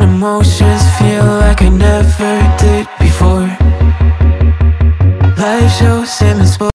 and emotions feel like I never did before. Life shows him his